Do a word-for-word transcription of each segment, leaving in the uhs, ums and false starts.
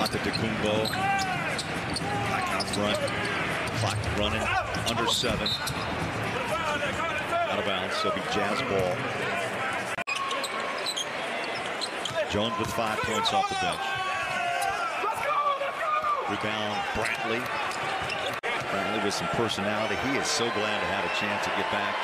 Antetokounmpo back out front. Clock running under seven. Out of bounds. So it'll be Jazz ball. Jones with five points off the bench. Rebound Bradley. Bradley with some personality. He is so glad to have a chance to get back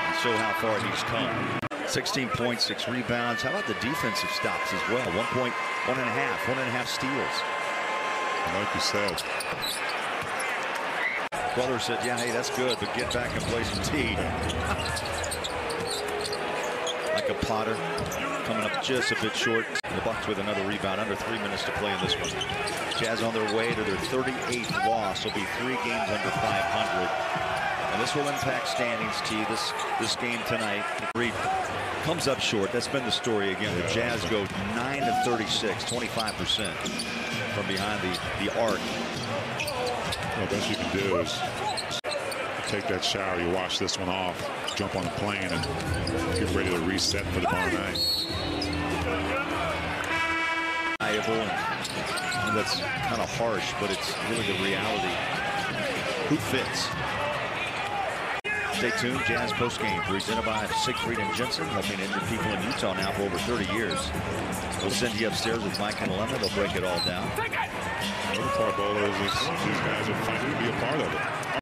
and show how far he's come. sixteen points, six rebounds. How about the defensive stops as well? One point, one and a half, one and a half steals. Like you said. Butler said, yeah, hey, that's good, but get back and play some tea. Micah Potter coming up just a bit short. The Bucks with another rebound. Under three minutes to play in this one. Jazz on their way to their thirty-eighth loss. Will be three games under five hundred. And this will impact standings, T, this this game tonight. Reed comes up short. That's been the story again. The Jazz go nine of thirty-six, twenty-five percent from behind the, the arc. Well, the best you can do is take that shower, you wash this one off, jump on the plane, and get ready to reset for the ball night. And that's kind of harsh, but it's really the reality. Who fits? Stay tuned. Jazz postgame presented by Siegfried and Jensen, helping injured people in Utah now for over thirty years. We'll send you upstairs with Mike and Lemon. They'll break it all down. Take it. These guys are fighting to be a part of it.